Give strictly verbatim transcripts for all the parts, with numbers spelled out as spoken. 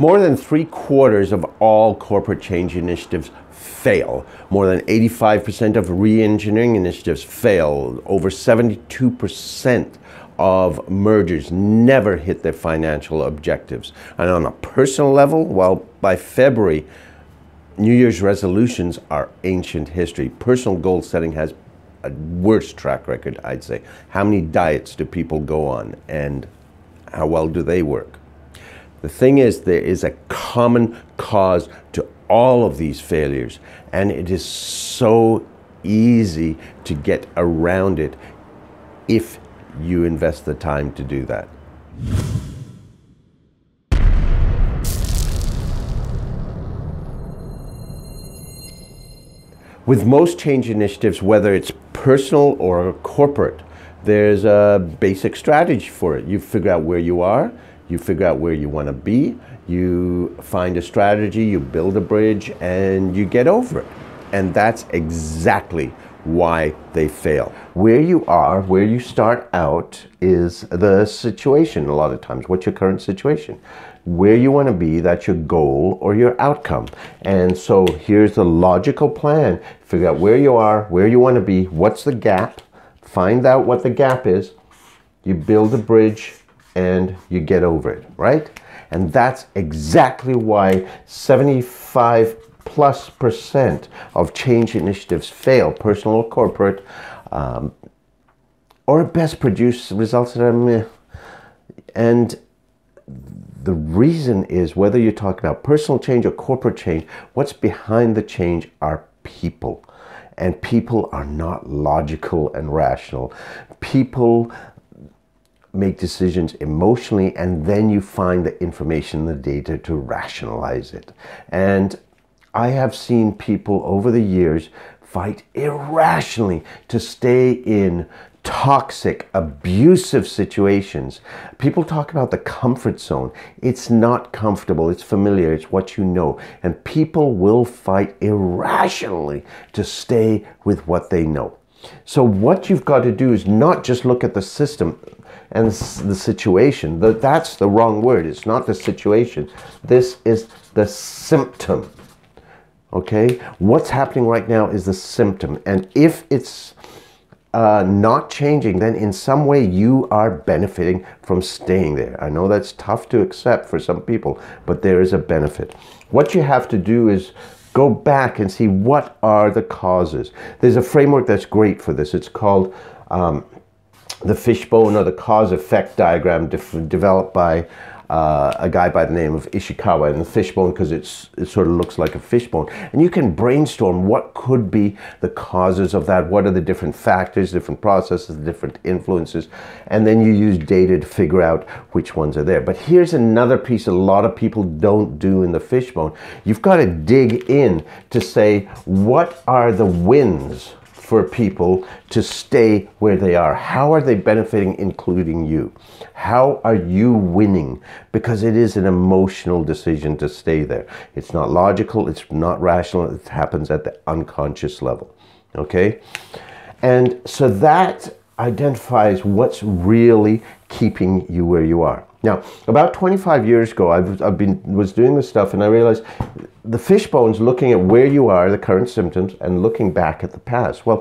More than three quarters of all corporate change initiatives fail. More than eighty-five percent of re-engineering initiatives fail. Over seventy-two percent of mergers never hit their financial objectives. And on a personal level, well, by February, New Year's resolutions are ancient history. Personal goal setting has a worse track record, I'd say. How many diets do people go on, and how well do they work? The thing is, there is a common cause to all of these failures, and it is so easy to get around it if you invest the time to do that. With most change initiatives, whether it's personal or corporate, there's a basic strategy for it. You figure out where you are, you figure out where you want to be, you find a strategy, you build a bridge, and you get over it. And that's exactly why they fail. Where you are, where you start out, is the situation a lot of times. What's your current situation? Where you want to be, that's your goal or your outcome. And so here's the logical plan. Figure out where you are, where you want to be, what's the gap, find out what the gap is, you build a bridge, and you get over it, right? And that's exactly why seventy-five plus percent of change initiatives fail, personal or corporate, um, or at best produce results that are meh. And the reason is, whether you're talking about personal change or corporate change, what's behind the change are people. And people are not logical and rational. People make decisions emotionally, and then you find the information, the data to rationalize it. And I have seen people over the years fight irrationally to stay in toxic, abusive situations. People talk about the comfort zone. It's not comfortable, it's familiar, it's what you know. And people will fight irrationally to stay with what they know. So what you've got to do is not just look at the system and the situation. That's the wrong word. It's not the situation. This is the symptom. Okay? What's happening right now is the symptom. And if it's uh, not changing, then in some way you are benefiting from staying there. I know that's tough to accept for some people, but there is a benefit. What you have to do is go back and see what are the causes. There's a framework that's great for this. It's called um, the fishbone or the cause-effect diagram, developed by Uh, a guy by the name of Ishikawa, and the fishbone because it's it sort of looks like a fishbone. And you can brainstorm what could be the causes of that, what are the different factors, different processes, different influences, and then you use data to figure out which ones are there. But here's another piece a lot of people don't do in the fishbone. You've got to dig in to say, what are the wins for people to stay where they are? How are they benefiting, including you? How are you winning? Because it is an emotional decision to stay there. It's not logical, it's not rational, it happens at the unconscious level, okay? And so that identifies what's really keeping you where you are. Now, about twenty-five years ago, I've, I've been, was doing this stuff, and I realized the fishbone's looking at where you are, the current symptoms, and looking back at the past. Well,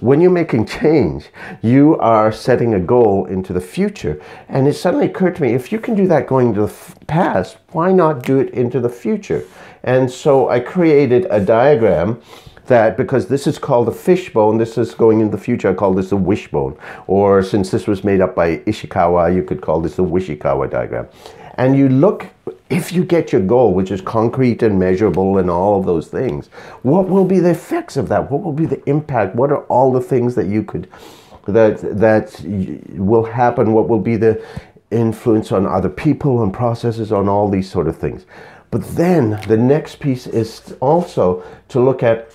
when you're making change, you are setting a goal into the future. And it suddenly occurred to me, if you can do that going to the past, why not do it into the future? And so I created a diagram that, because this is called the fishbone, this is going into the future, I call this the wishbone. Or since this was made up by Ishikawa, you could call this the Wishikawa diagram. And you look, if you get your goal, which is concrete and measurable and all of those things, what will be the effects of that? What will be the impact? What are all the things that you could, that, that will happen? What will be the influence on other people and processes, on all these sort of things? But then the next piece is also to look at,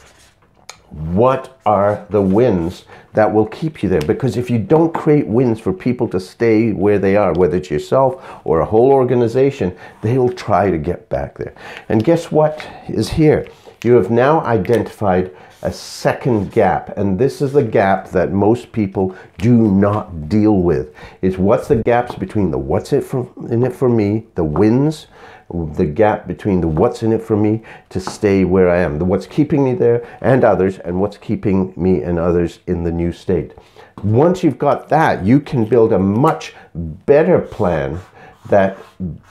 what are the wins that will keep you there? Because if you don't create wins for people to stay where they are, whether it's yourself or a whole organization, they will try to get back there. And guess what is here? You have now identified a second gap, and this is the gap that most people do not deal with. It's what's the gaps between the what's in it for me, the wins, the gap between the what's in it for me to stay where I am, the what's keeping me there and others, and what's keeping me and others in the new state. Once you've got that, you can build a much better plan that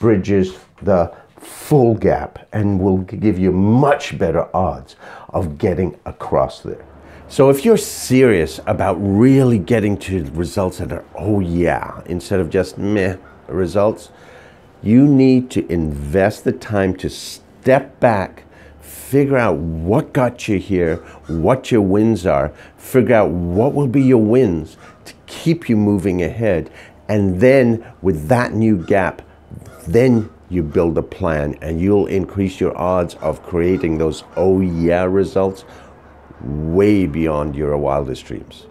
bridges the full gap and will give you much better odds of getting across there. So if you're serious about really getting to results that are oh yeah instead of just meh results, you need to invest the time to step back, figure out what got you here, what your wins are, figure out what will be your wins to keep you moving ahead, and then with that new gap, then you build a plan and you'll increase your odds of creating those oh yeah results way beyond your wildest dreams.